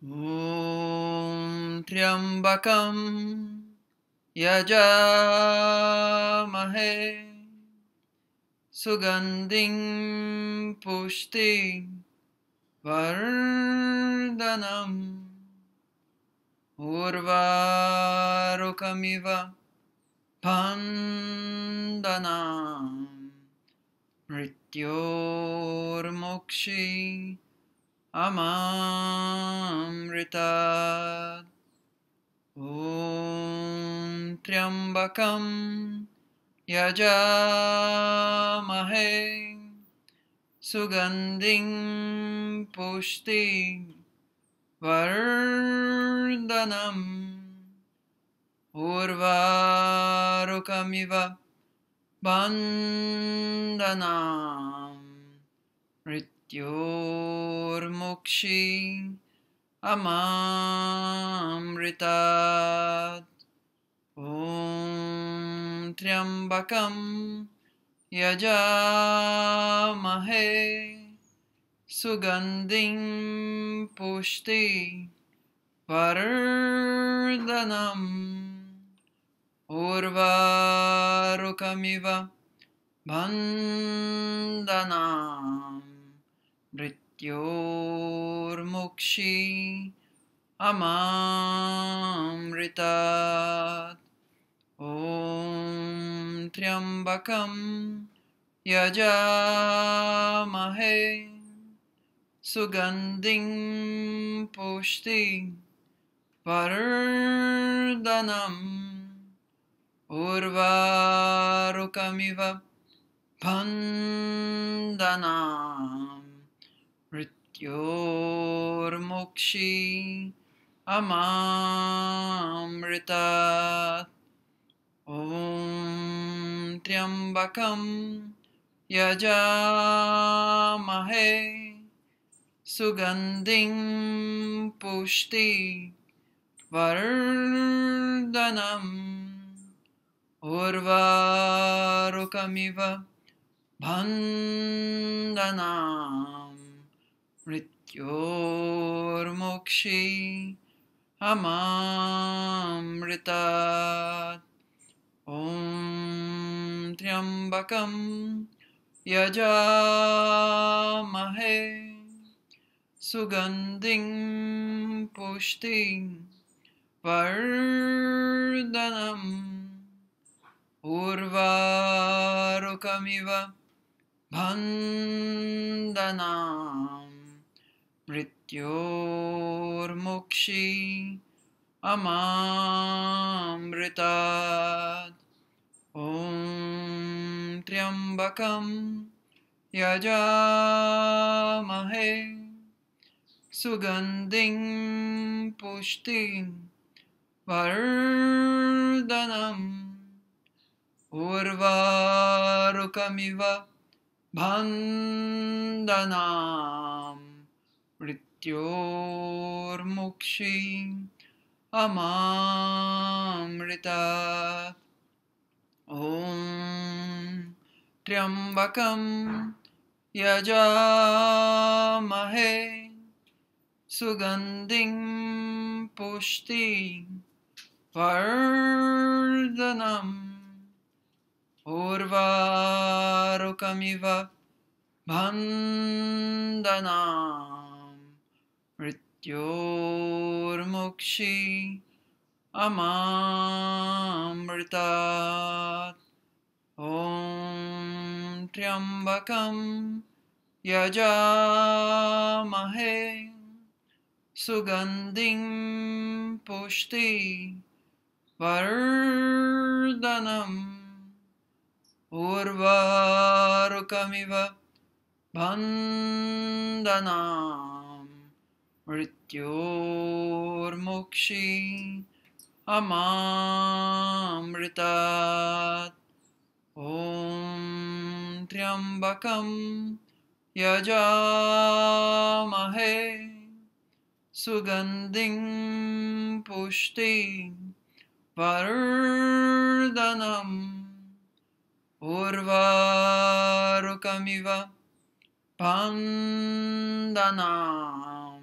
Om Tryambakam yajamahe Sugandhim Pushti Vardhanam Urvarukamiva Pandanam Mrityormokshi Amamritat Om Tryambakam yajamahe Sugandhim Pushti Vardhanam Urvarukamiva Bandhanam Mrityormokshi Amamritat Om Tryambakam yajamahe Sugandhim Pushti Vardhanam Urvarukamiva Bandhanam Mrityormokshi Amamritat Om Tryambakam yajamahe Sugandhim Pushti Vardhanam Urvarukamiva Pandanam Mrityormokshi Amamritat Om Tryambakam yajamahe Sugandhim Pushti Vardhanam Urvarukamiva Bandhanam Mrityormokshi Amamritat Om Tryambakam yajamahe Sugandhim Pushti Vardhanam Urvarukamiva Bandhanam Mrityormokshi Amamritat Om Tryambakam yajamahe Sugandhim Pushti Vardhanam Urvarukamiva Bandhanam Mrityormokshi Amamritat Om Tryambakam yajamahe Sugandhim Pushti Vardhanam Urvarukamiva Bandhanam Mrityormokshi Amamritat Om Tryambakam yajamahe Sugandhim Pushti Vardhanam Urvarukamiva Bandhanam Mrityormokshi Amamritat Om Tryambakam yajamahe Sugandhim Pushti Vardhanam Urvarukamiva Bandhanam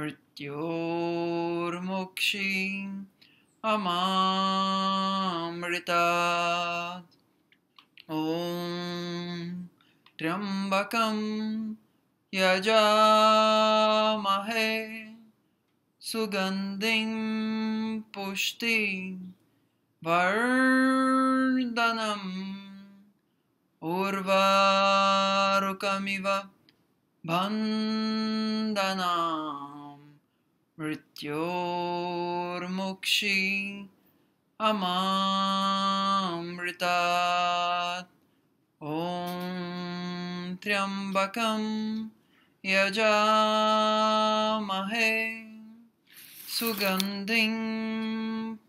Mrityormokshim amamritat. Om Tryambakam yajamahe sugandhim pushtim vardhanam urvarukamiva bandhanam mrityormokshim amamritat. Om Tryambakam yajamahe sugandhim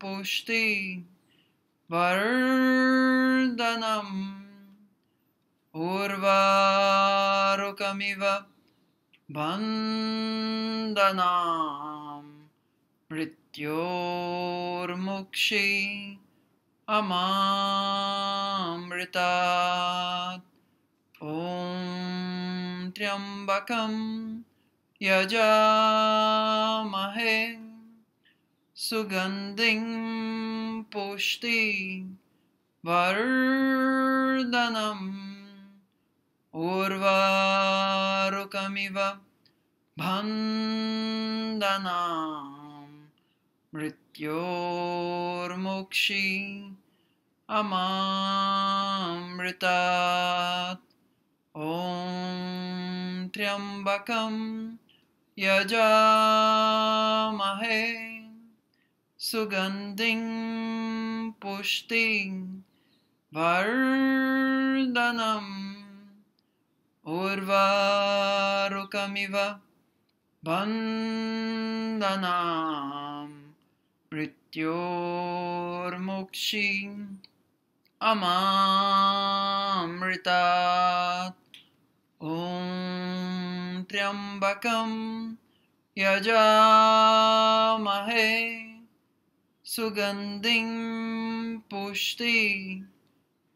pushtim vardhanam urvarukamiva bandhanam mrityormokshim amamritat. Om Tryambakam yajamahe sugandhim pushtim vardhanam urvarukamiva bandhanam mrityormokshim amamritat. Om Tryambakam yajamahe sugandhim pushtim vardhanam urvarukamiva bandhanam mrityormokshim amamritat. Om Tryambakam yajamahe sugandhim pushtim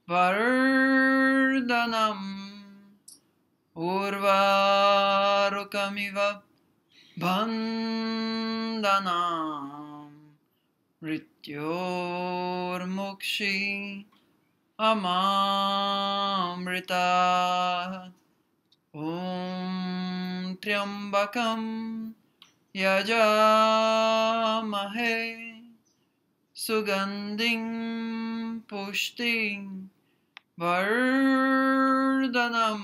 vardhanam urvarukamiva bandhanam mrityormokshim amamritat. Om Tryambakam yajamahe sugandhim pushtim vardhanam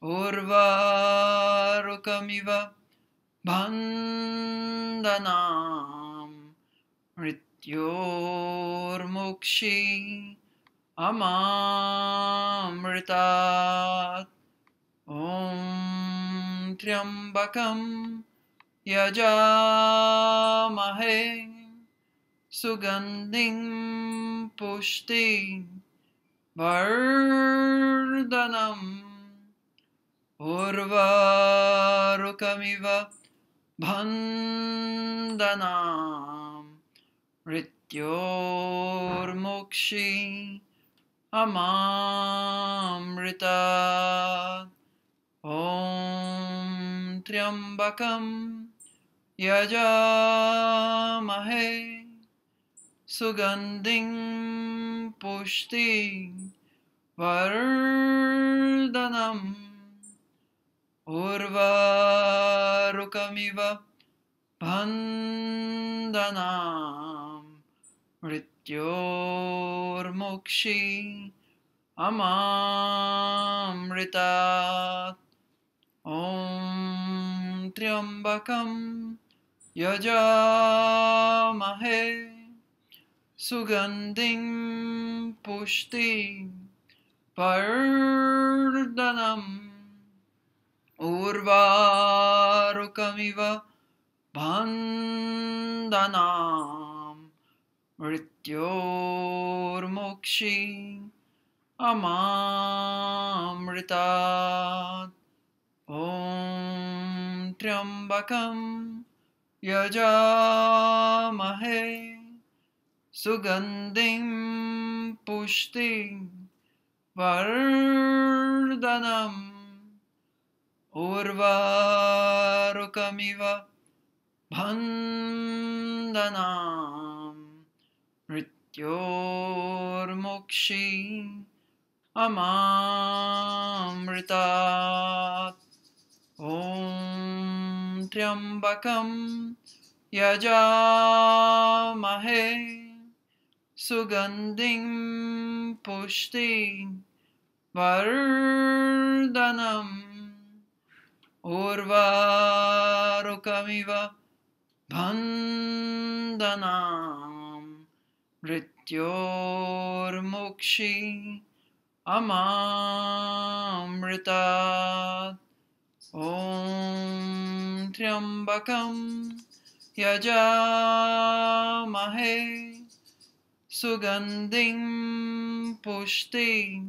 urvarukamiva bandhanam mrityormokshim amamritat. Om Tryambakam yajamahe sugandhim pushtim vardhanam urvarukamiva bandhanam mrityormokshim amamritat. Om Tryambakam yajamahe sugandhim pushtim vardhanam urvarukamiva bandhanam mrityormokshim amamritat. Om Tryambakam yajamahe sugandhim pushtim vardhanam urvarukamiva bandhanam mrityormokshim amamritat. Om Tryambakam yajamahe sugandhim pushtim vardhanam urvarukamiva Trambakamiva Bandhanam Mrityormokshi Amamritat Om Tryambakam Yajamahe Sugandhim Pushti Vardhanam Urvarukamiva Bandhanam Mrityormokshi Amamritat Om Tryambakam Yajamahe Sugandhim Pushti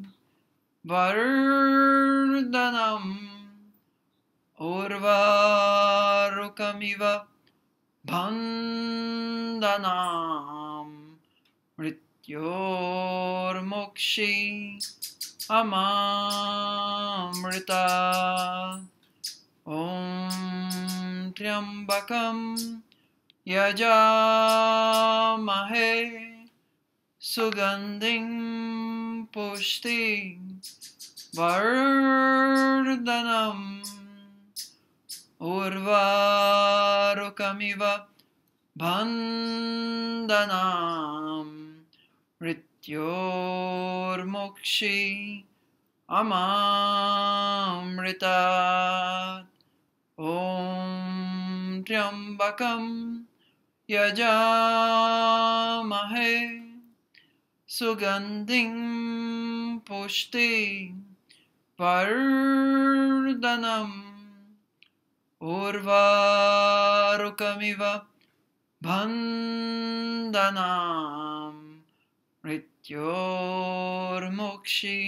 Vardhanam Urvarukamiva Bandhanam Mrityormokshi Amamritat Om Tryambakam Yajamahe Sugandhim Pushti Vardhanam Urvarukamiva Bandhanam Mrityormokshi Amamritat Om Tryambakam Yajamahe Sugandhim Pushti Vardhanam Urvarukamiva Bandhanam Mrityormokshi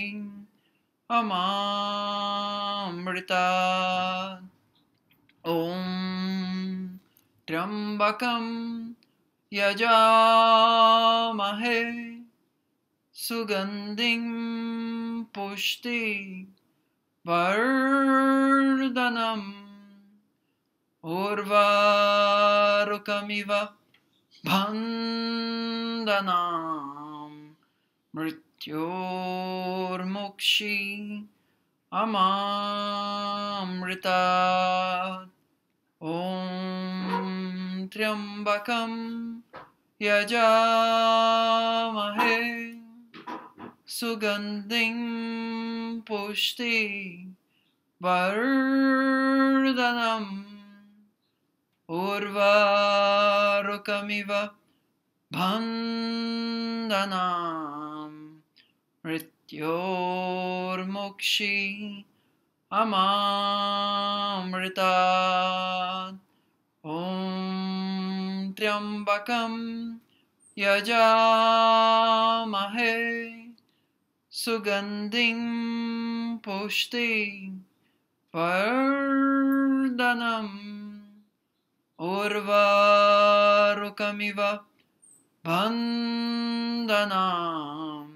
Amamritat Om Tryambakam Yajamahe Sugandhim Pushti Vardhanam Urvarukamiva Bandhanam Mrityormokshi Amamritat Om Tryambakam Yajamahe Sugandhim Pushti Vardhanam Urvarukamiva Bandhanam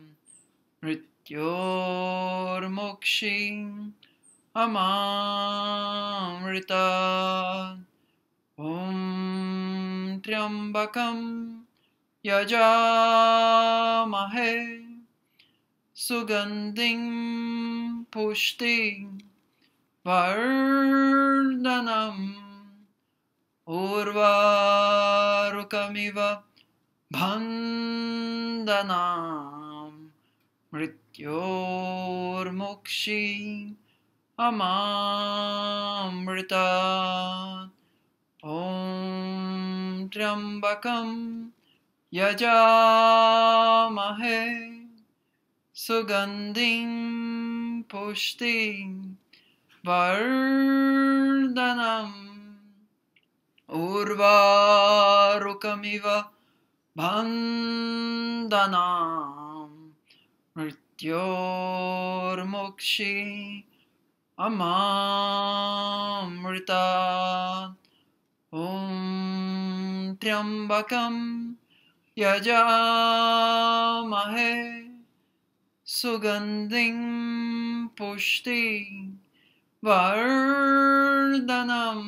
Mrityormokshi Amamritat Om Tryambakam Yajamahe Sugandhim Pushti Vardhanam Urvarukamiva Bandhanam Mrityormokshi Amamritat Om Tryambakam Yajamahe Sugandhim Pushti Vardhanam Urvarukamiva Bandhanam Mrityormokshi Amamritat Om Tryambakam Yajamahe Sugandhim Pushti Vardhanam Urvarukamiva Bandhanam Mrityormokshi Amamritat Om Tryambakam Yajamahe Sugandhim Pushti Vardhanam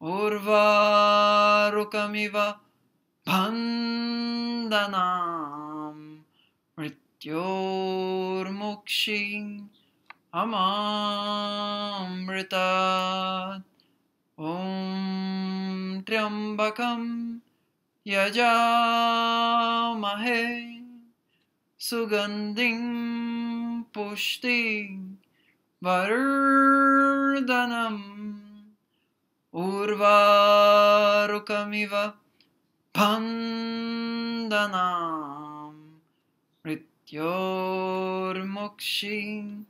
Urvarukamiva bandhanam mrityormukshin amamritat. Om Tryambakam yajamahe sugandhim pushtim vardhanam urvarukamiva bandhanam mrityormukshin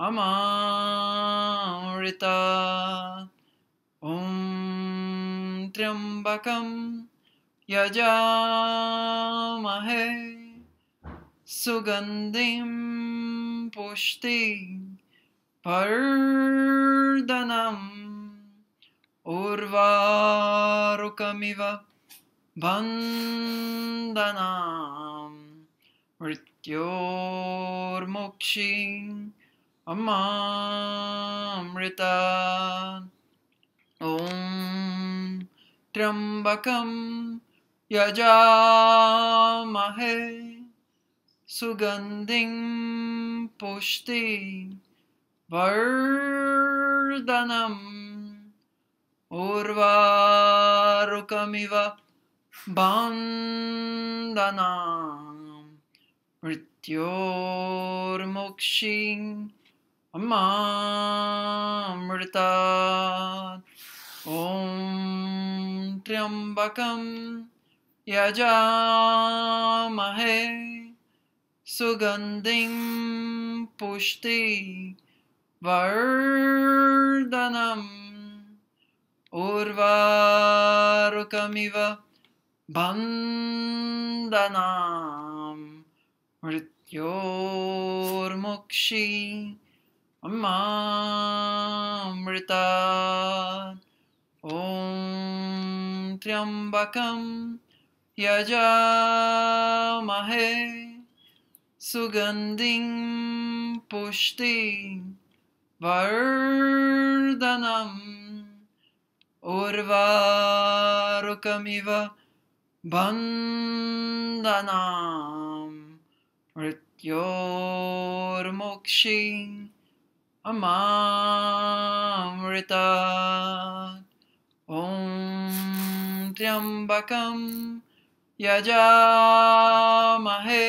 amamritat. Om Tryambakam yajamahe sugandhim pushtim vardhanam urvarukamiva bandhanam mrityormukshin amamritat. Om Tryambakam yajamahe sugandhim pushtim vardhanam urvarukamiva bandhanam mrityormukshin amamritat. Om Tryambakam yajamahe sugandhim pushtim vardhanam urvarukamiva bandhanam mrityormukshin amamritat. Om Tryambakam yajamahe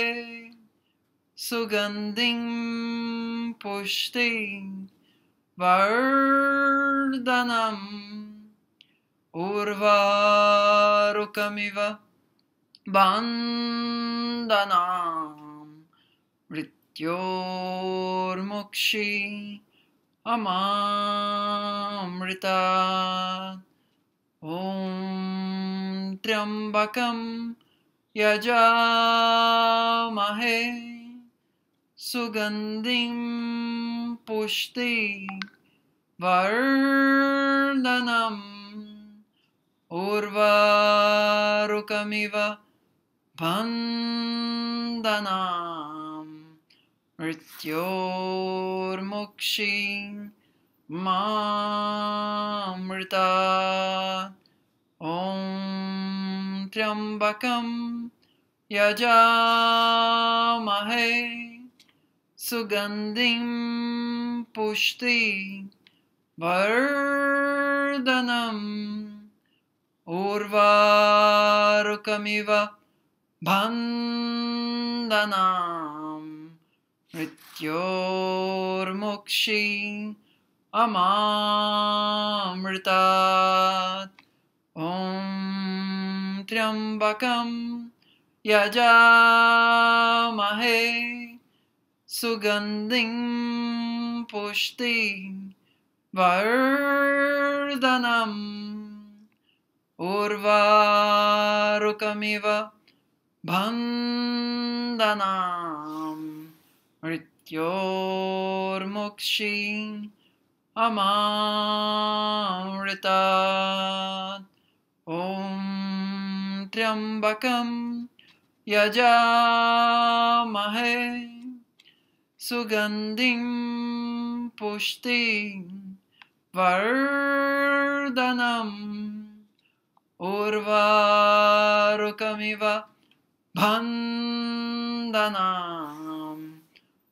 sugandhim pushtim vardhanam urvarukamiva bandhanam mrityormukshin amamritat. Om Tryambakam yajamahe sugandhim pushtim vardhanam urvarukamiva bandhanam mrityormukshin amamritat. Om Tryambakam yajamahe sugandhim pushtim vardhanam urvarukamiva bandhanam mrityormukshin amamritat. Om Tryambakam yajamahe sugandhim pushtim vardhanam urvarukamiva bandhanam mrityormukshin amamritat. Om Tryambakam yajamahe sugandhim pushtim vardhanam urvarukamiva bandhanam mrityormukshin amamritat. Om Tryambakam yajamahe sugandhim pushtim Vardhanam Urvarukamiva Bandhanam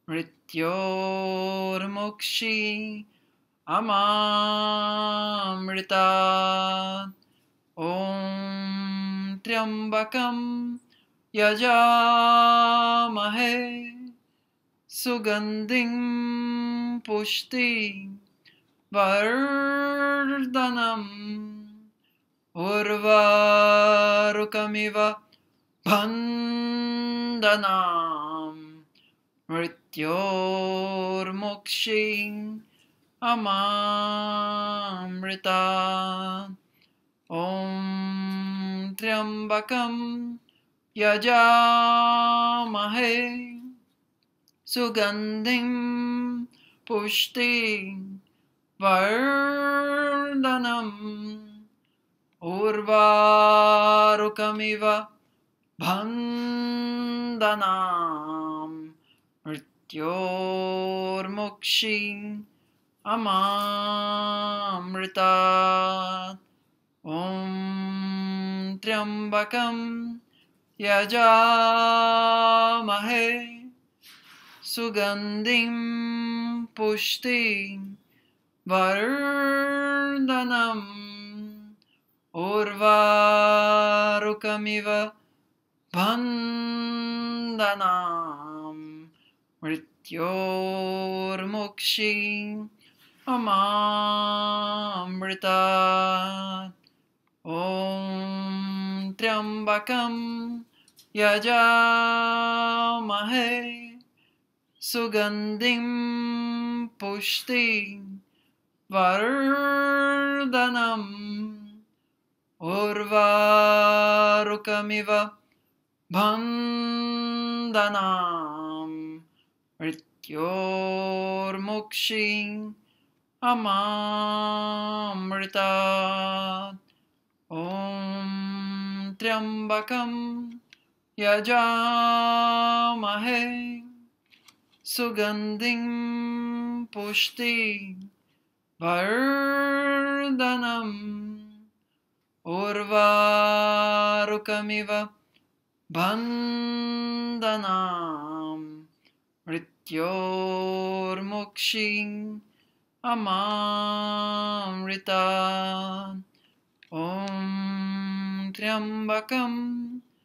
Mrityormukshi Amamrita Om Tryambakam Yajamahe Sugandhim Pushti Vardhanam Urvarukamiva Bandhanam Mrityormukshi Amamrita Om Tryambakam Yajamahe Sugandhim Pushti Vardhanam Urvarukamiva Bandhanam Mrityormukshi Amamrita Om Tryambakam Yajamahe Sugandhim Pushti Vardhanam Urvarukamiva Bandhanam Mrityormukshi Amamrita Om Tryambakam Yajamahe Sugandhim Pushti Vardhanam Urvarukamiva Bandhanam Mrityormukshi Amamrita Om Tryambakam Yajamahe Sugandhim Pushti Vardhanam Urvarukamiva Bandhanam Mrityormukshi Amamrita Om Tryambakam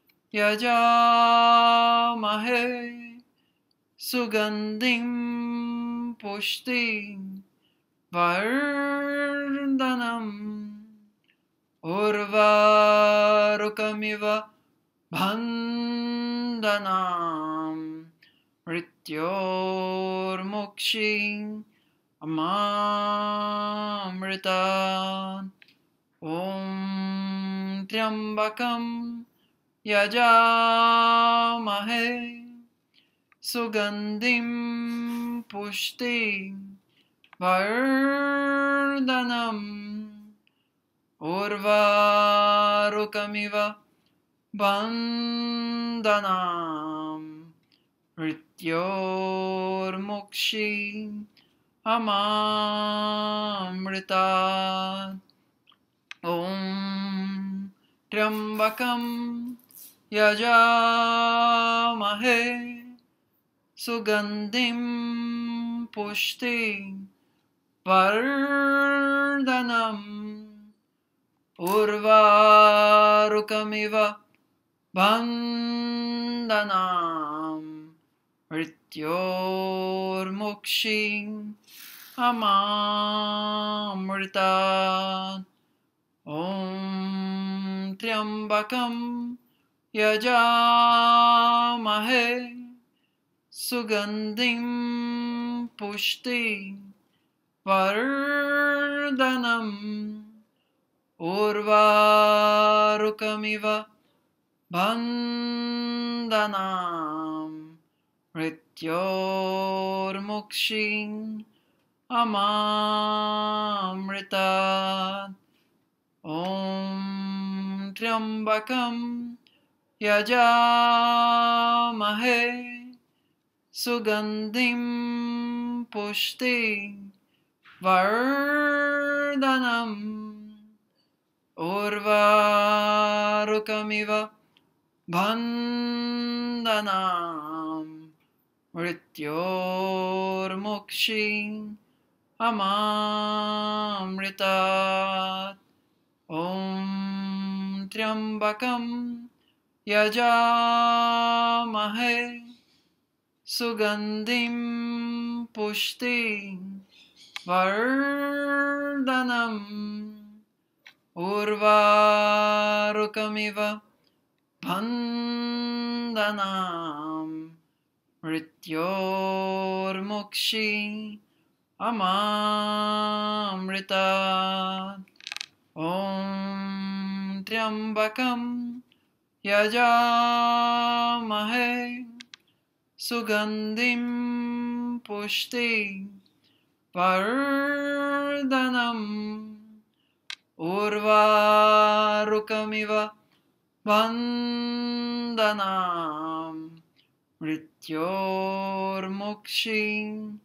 Yajamahe Sugandhim Pushti Vardhanam Urvarukamiva Bandhanam Mrityormukshi Amamrita Om Tryambakam Yajamahe Sugandhim Pushti Vardhanam Urvarukamiva Bandhanam Mrityormukshi Amamrita Om Tryambakam Yajamahe Sugandhim Pushti Vardhanam Urvarukamiva Bandhanam Mrityormukshi Amamrita Om Tryambakam Yajamahe Sugandhim Pushti Vardhanam Urvarukamiva Bandhanam Mrityormukshi Amamrita Om Tryambakam Yajamahe Sugandhim Pushti Vardhanam Urvarukamiva Bandhanam Mrityormukshin Amamritat Om Tryambakam Yajamahe Sugandhim Pushtim Vardhanam Urvarukamiva Bandhanam Mrityormukshin Amamritat Om Tryambakam Yajamahe Sugandhim Pushtim Vardhanam Urvarukamiva Bandhanam Mrityormukshin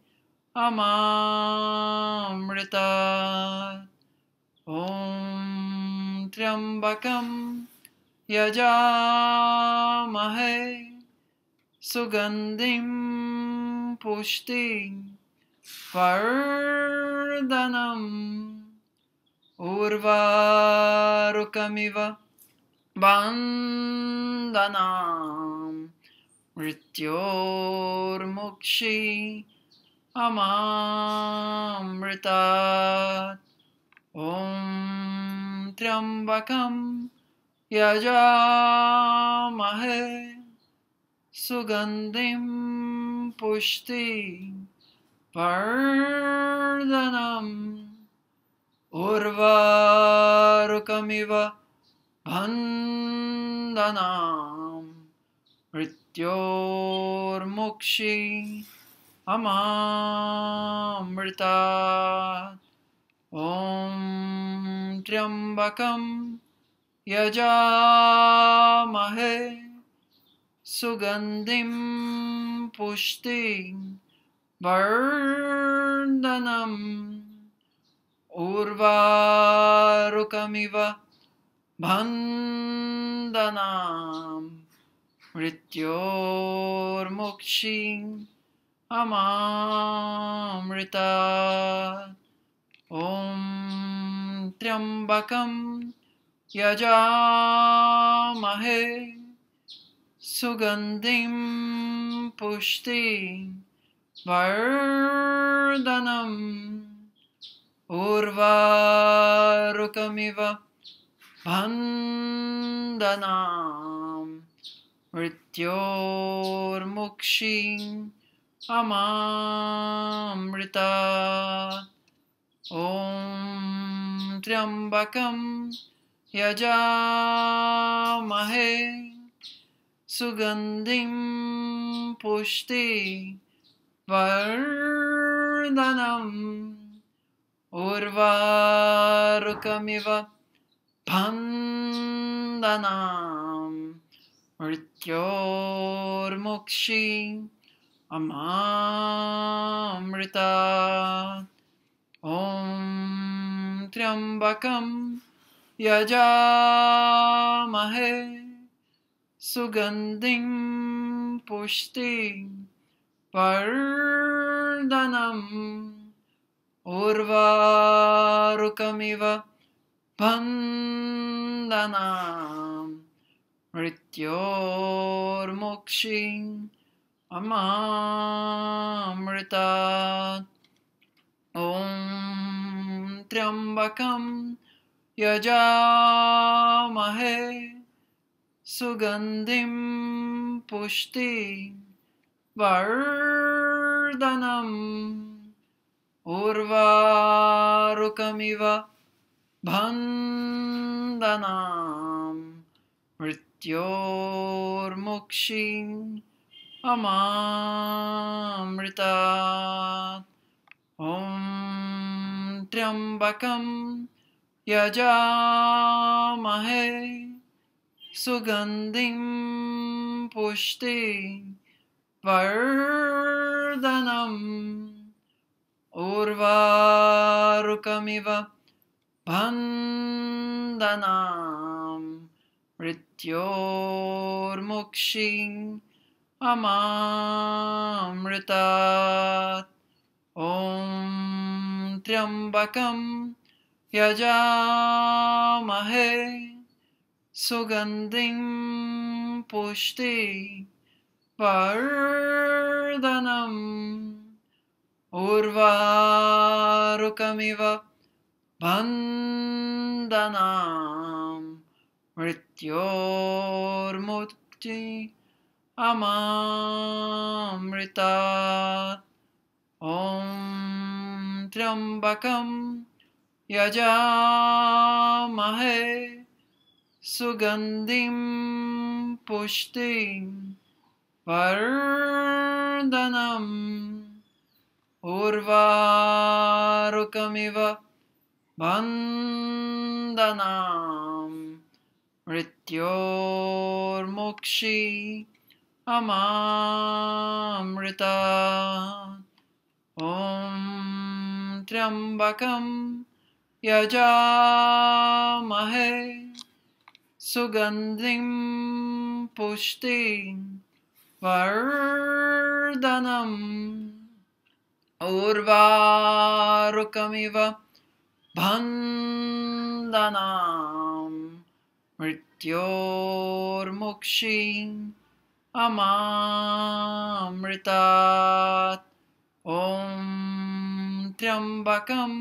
Amamritat Om Tryambakam Yajamahe Sugandhim Pushtim Vardhanam Urvarukamiva Bandhanam Mrityormukshin Amamritat Om Tryambakam Yajamahe Sugandhim Pushtim Vardhanam Urvarukamiva Bandhanam Mrityormukshin Amamritat Om Tryambakam Yajamahe Sugandhim Pushtim Vardhanam Urvarukamiva Bandhanam Mrityormukshin Amamritat Om Tryambakam Yajamahe Sugandhim Pushtim Vardhanam Urvarukamiva Bandhanam Mrityormukshin Amamritat Om Tryambakam Yajamahe Sugandhim Pushtim Vardhanam Urvarukamiva Bandhanam Mrityormukshin Amamritat Om Tryambakam Yajamahe Sugandhim Pushtim Vardhanam Urvarukamiva Bandhanam Mrityormukshin Amamritat Om Tryambakam Yajamahe Sugandhim Pushtim Vardhanam Urvarukamiva Bandhanam Mrityormukshin Amamritat Om Tryambakam Yajamahe Sugandhim Pushtim Vardhanam Urvarukamiva Bandhanam Mrityormukshin Amamritat Om Tryambakam Yajamahe Sugandhim Pushti Vardhanam Urvarukamiva Bandhanam Mrityormukti Amamritat Om Tryambakam Yajamahe Sugandhim Pushtim Vardhanam Urvarukamiva Bandhanam Mrityormukshi Amamritat Om Tryambakam Yajamahe Sugandhim Pushtim Vardhanam Urvarukamiva Bandhanam Mrityormukshin Amamritat Om Tryambakam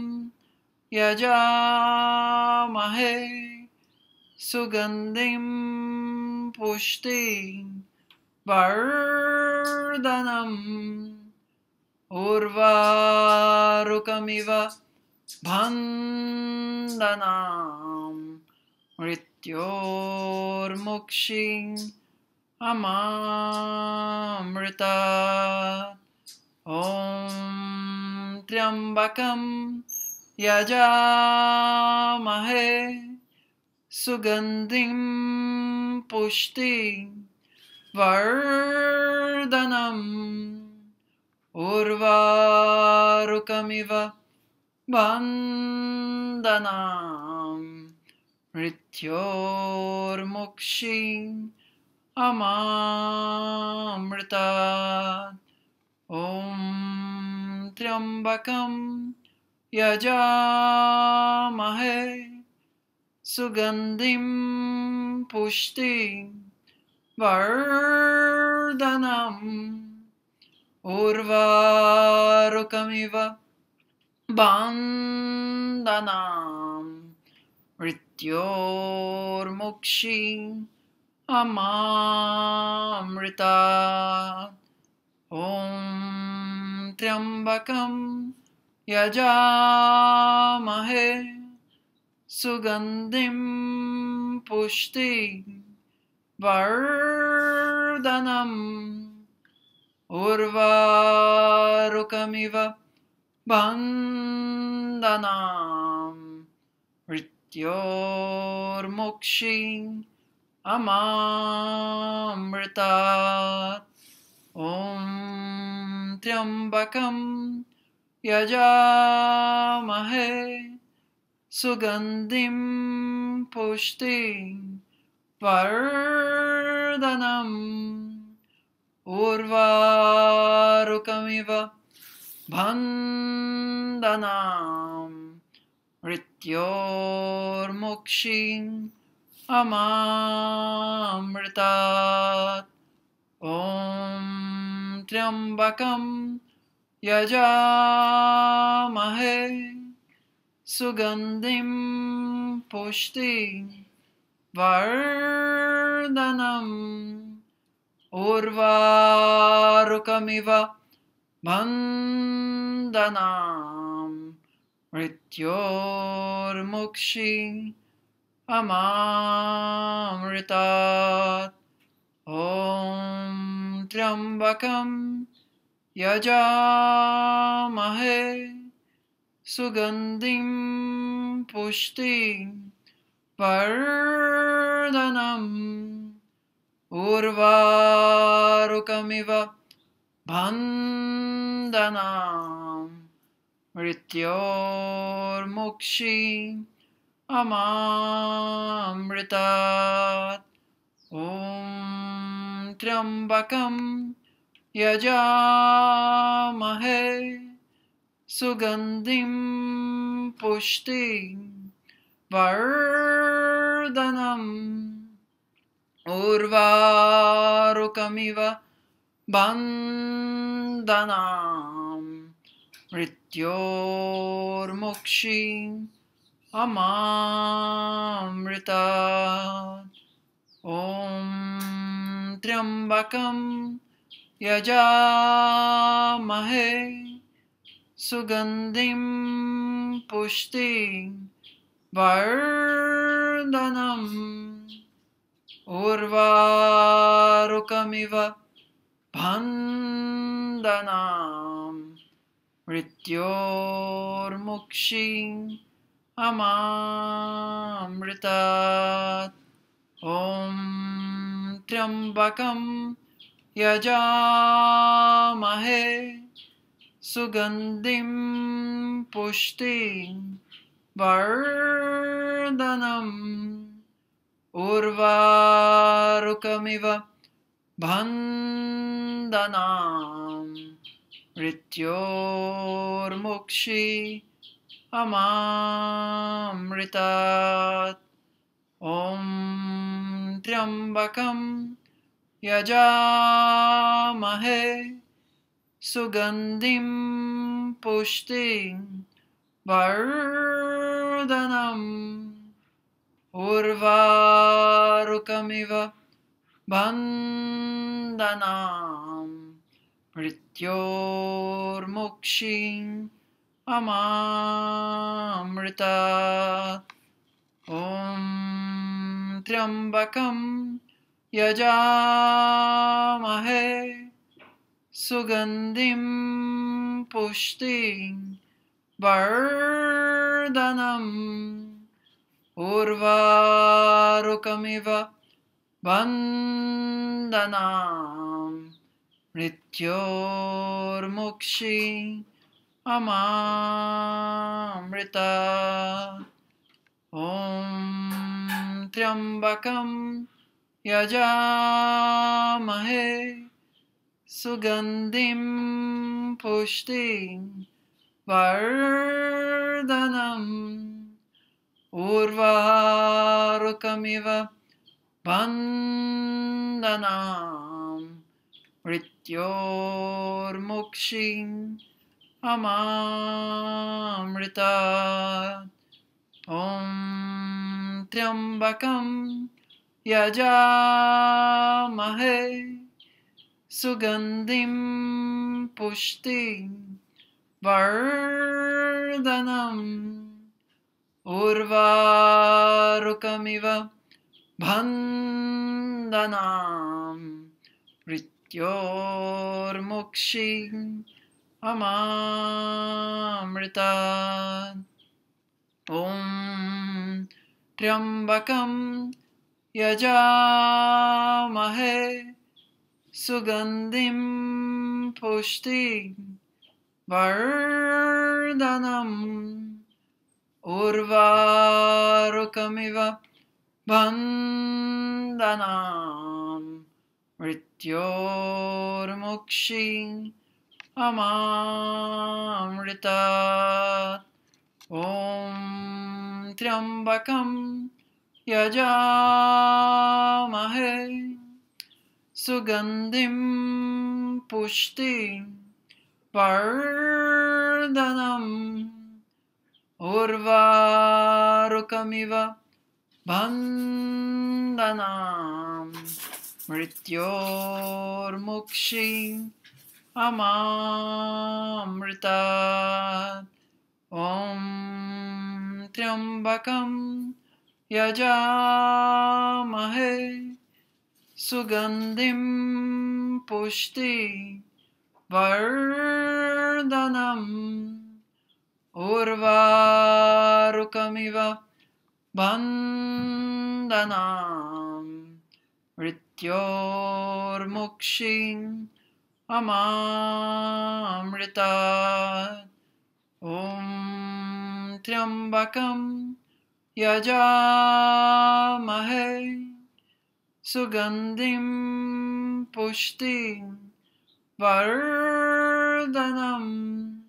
Yajamahe Sugandhim Pushtim Vardhanam Urvarukamiva Bandhanam Mrityormukshin Amamritat Om Tryambakam Yajamahe Sugandhim Pushtim Vardhanam Urvarukamiva Bandhanam Mrityormukshin Amamritat Om Tryambakam Yajamahe Sugandhim Pushtim Vardhanam Urvarukamiva Bandhanam Mrityormukshin Amamritat Om Tryambakam Yajamahe Sugandhim Pushtim Vardhanam Urvarukamiva Bandhanam Mrityormukshin Amamritat Om Tryambakam Yajamahe Sugandhim Pushtim Vardhanam Urvarukamiva Bandhanam Mrityormukshin Amamritat Om Tryambakam Yajamahe Sugandhim Pushtim Vardhanam Urvarukamiva Bandhanam Mrityormukshin Amamritat Om Tryambakam Yajamahe Sugandhim Pushtim Vardhanam Urvarukamiva Bandhanam Mrityormokshim amamritat. Om Tryambakam yajamahe sugandhim pushtim vardhanam urvarukamiva bandhanam mrityormokshim amamritat. Om Tryambakam yajamahe sugandhim pushtim vardhanam urvarukamiva bandhanam mrityormokshim amamritat. Om Tryambakam yajamahe sugandhim pushtim vardhanam urvarukamiva bandhanam mrityormokshim amamritat. Om Tryambakam yajamahe sugandhim pushtim vardhanam urvarukamiva bandhanam mrityormokshim amamritat. Om Tryambakam yajamahe sugandhim pushtim vardhanam urvarukamiva bandhanam mrityormokshim amamritat. Om Tryambakam yajamahe sugandhim pushtim vardhanam urvarukamiva bandhanam mrityormokshim amamritat. Om Tryambakam yajamahe sugandhim pushtim vardhanam urvarukamiva bandhanam mrityormokshim amamritat. Om Tryambakam yajamahe sugandhim pushtim vardhanam urvarukamiva bandhanam mrityormokshim amamritat. Om Tryambakam yajamahe sugandhim pushtim vardhanam urvarukamiva bandhanam mrityormokshim amamritat. Om Tryambakam yajamahe sugandhim pushtim vardhanam urvarukamiva bandhanam mrityormokshim amamritat. Om Tryambakam yajamahe Sugandhim Pushtim Vardhanam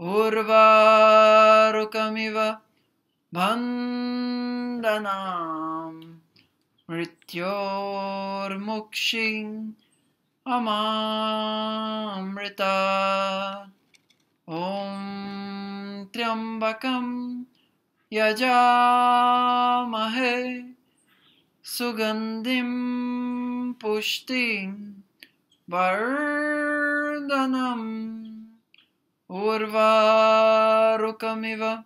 Urvarukamiva Bandhanam Mrityormukshin Amamrita Om Tryambakam yajamahe Sugandhim Pushtim Vardhanam Urvarukamiva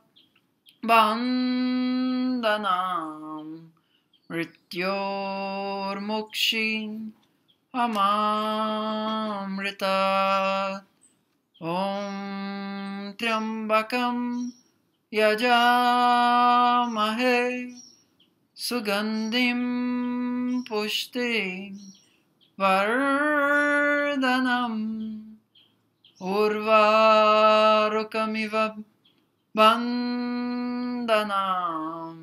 Bandhanam Mrityormukshin Amamrita Om Tryambakam yajamahe Sugandhim Pushtim Vardhanam Urvarukamiva Bandhanam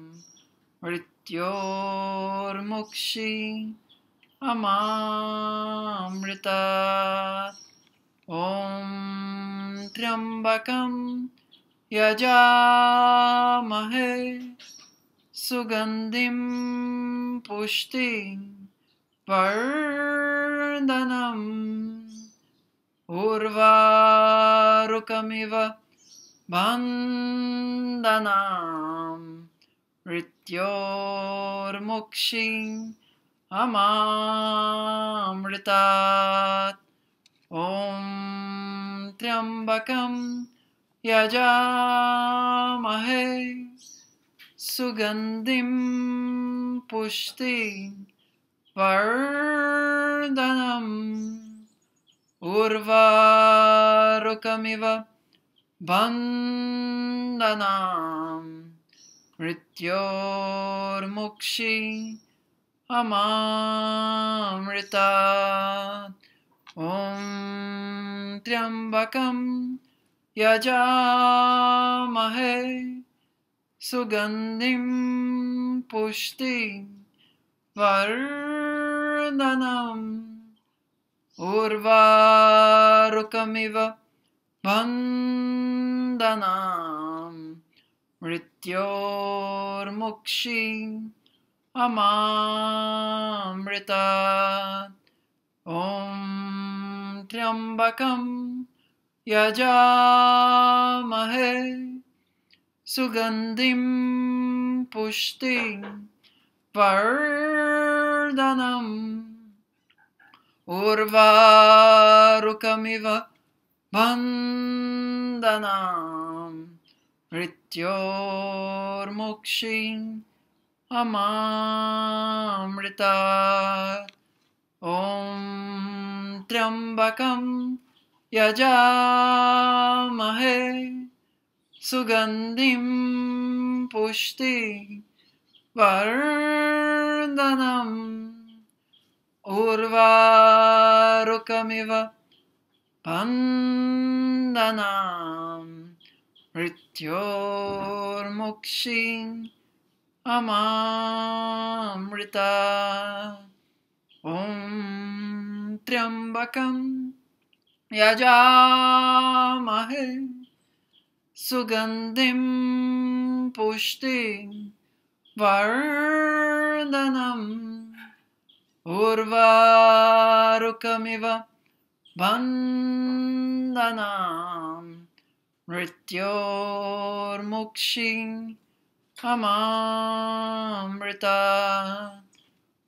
Mrityormukshin Amamrita Om Tryambakam yajamahe Sugandhim Pushtim Vardhanam Urvarukamiva Bandhanam Mrityormukshin Amamritat Om Tryambakam yajamahe Sugandhim Pushtim Vardhanam Urvarukamiva Bandhanam Mrityormukshin Amamrita Om Tryambakam yajamahe Sugandhim Pushtim Vardhanam Urvarukamiva Bandhanam Mrityormukshin Amamrita Om Tryambakam yajamahe Sugandhim Pushtim Vardhanam Urvarukamiva Bandhanam Mrityormukshin Amamrita Om Tryambakam yajamahe Sugandhim Pushtim Vardhanam Urvarukamiva Bandhanam Mrityormukshin Amamrita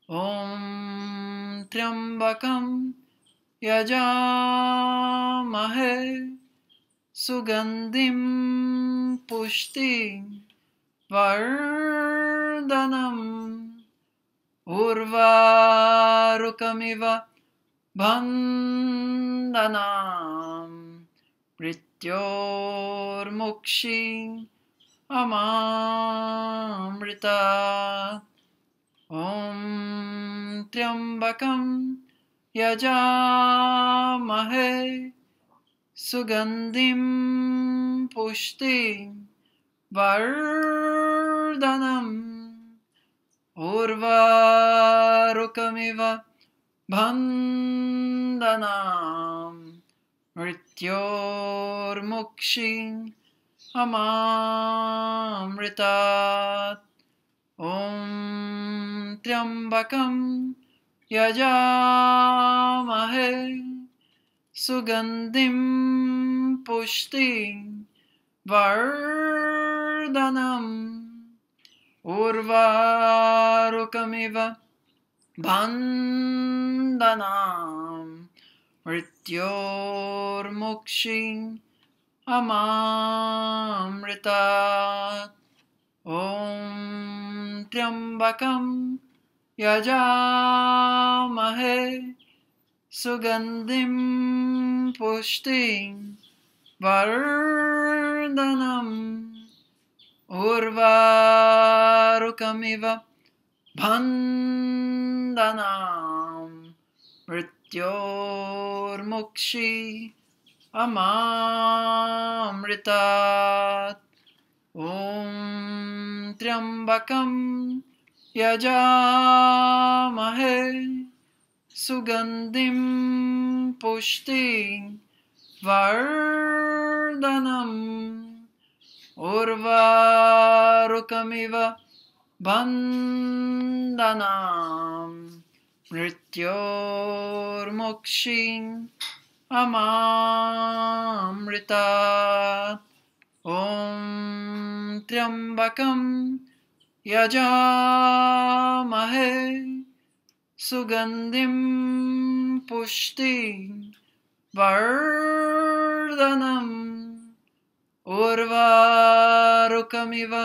Om Tryambakam yajamahe Sugandhim Pushtim Vardhanam Urvarukamiva Bandhanam Mrityormukshin Amamrita Om Tryambakam yajamahe Sugandhim Pushtim Vardhanam Urvarukamiva Bandhanam Mrityormukshin Amamrita Om Tryambakam yajamahe Sugandhim Pushtim Vardhanam Urvarukamiva Bandhanam Mrityormukshin Amamritat Om Tryambakam Yajamahe Sugandhim Pushtim Vardhanam Urvarukamiva Bandhanam Mrityormukshin Amamritat Om Tryambakam Yajamahe Sugandhim Pushtim Vardhanam Urvarukamiva Bandhanam Mrityormukshi Amamritat Om Tryambakam Yajamahe Sugandhim Pushtim Vardhanam Urvarukamiva Bandhanam Mrityormukshin Amamritat Om Tryambakam Yajamahe Sugandhim Pushtim Vardhanam Urvarukamiva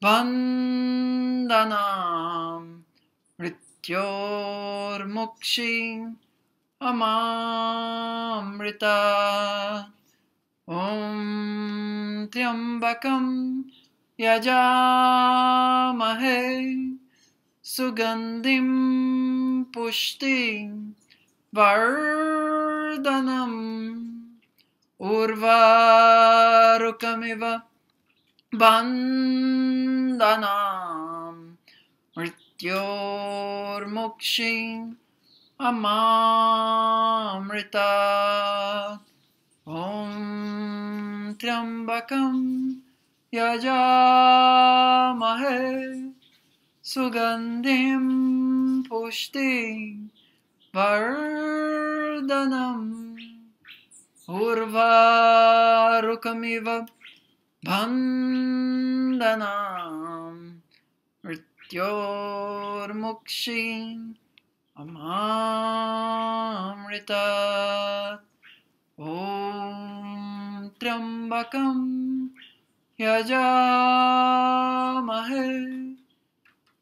Bandhanam Mrityormukshin Amamritat Om Tryambakam Yajamahe Sugandhim Pushtim Vardhanam Urvarukamiva Bandhanam Mrityormukshin Amamritat Om Tryambakam Yajamahe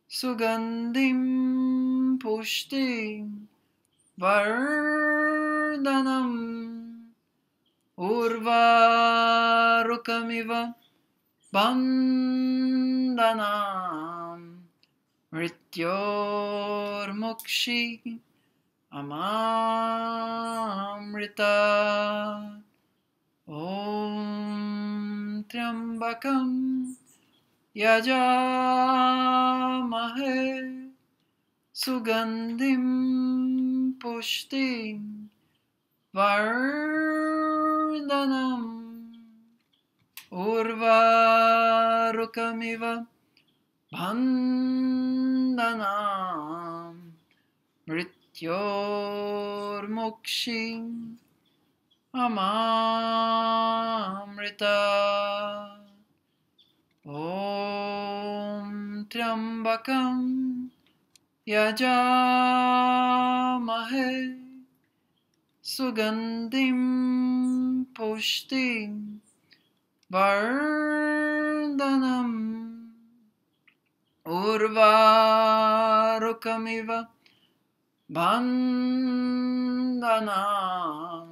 Sugandhim Pushtim Vardhanam Urvarukamiva Bandhanam Mrityormukshin Amamritat Om Tryambakam Yajamahe Sugandhim Pushtim Vardhanam Urvarukamiva Bandhanam Mrityormukshi Amamritat Om Tryambakam Yajamahe Sugandhim Pushtim Vardhanam Urvarukamiva Bandhanam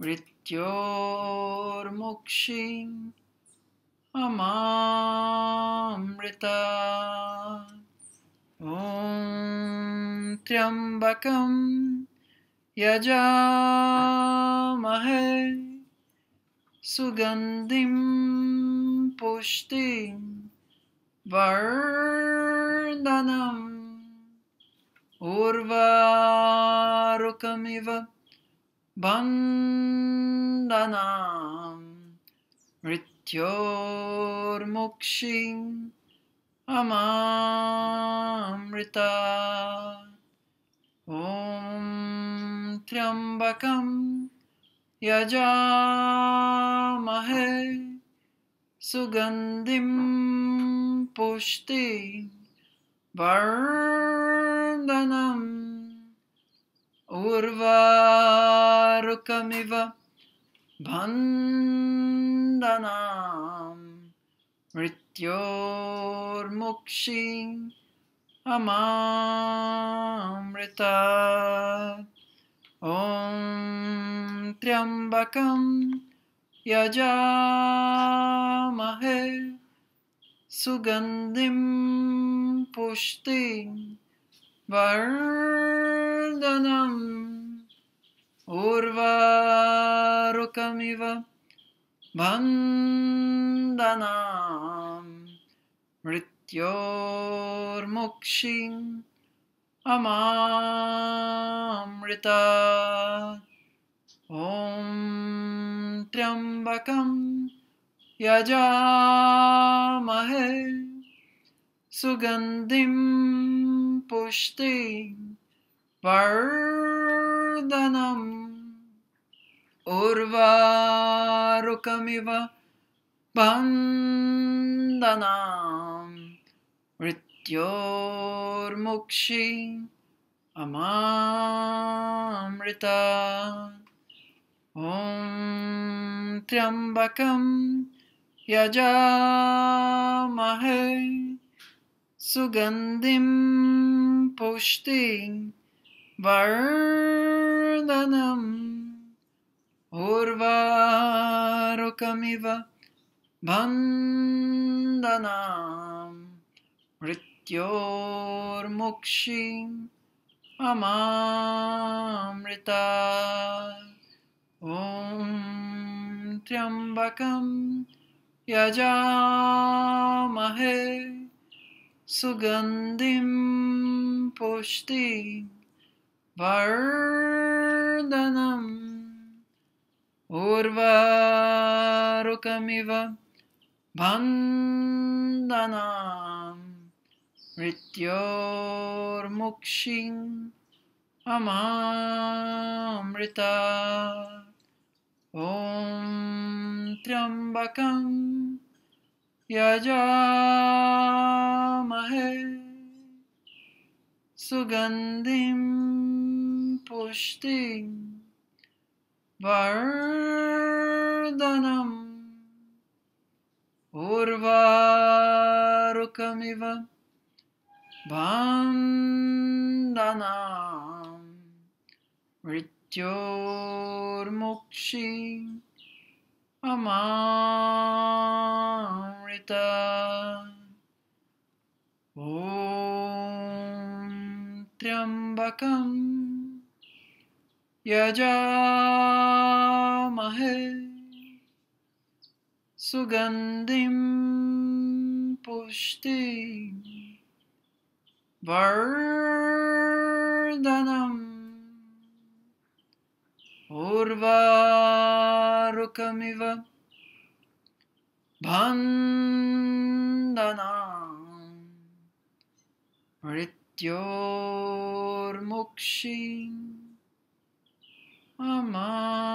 Mrityormukshin Amamritat Om Tryambakam Yajamahe Sugandhim Pushtim Vardhanam Urvarukamiva Bandhanam Mrityormukshin Amamritat Om Tryambakam Yajamahe Sugandhim Pushtim Vardhanam Urvarukamiva Bandhanam Mrityormukshin Amamrita Om Tryambakam Yajamahe Sugandhim Pushtim Vardhanam Urvarukamiva Bandhanam Mrityormukshin Amamrita Om Tryambakam Yajamahe Sugandhim Pushtim Vardhanam Urvarukamiva Bandhanam Mrityormukshin Amamrita Om Tryambakam Yajamahe Sugandhim Pushtim Vardhanam Urvarukamiva Bandhanam Mrityormukshin Amamrita Om Tryambakam Yajamahe Sugandhim Pushtim Vardhanam Urvarukamiva Bandhanam Mrityormukshin Amamrita Om Tryambakam Yajamahe Sugandhim Pushtim Vardhanam Urvarukamiva Bandhanam Mrityormukshin Amamrita Om Tryambakam Yajamahe Sugandhim Pushtim Vardhanam Urvarukamiva Bandhanam Mrityormukshin Amamrita Om Tryambakam Yajamahe Sugandhim Pushtim Vardhanam Urvarukamiva Bandhanam Mrityormukshin Amamrita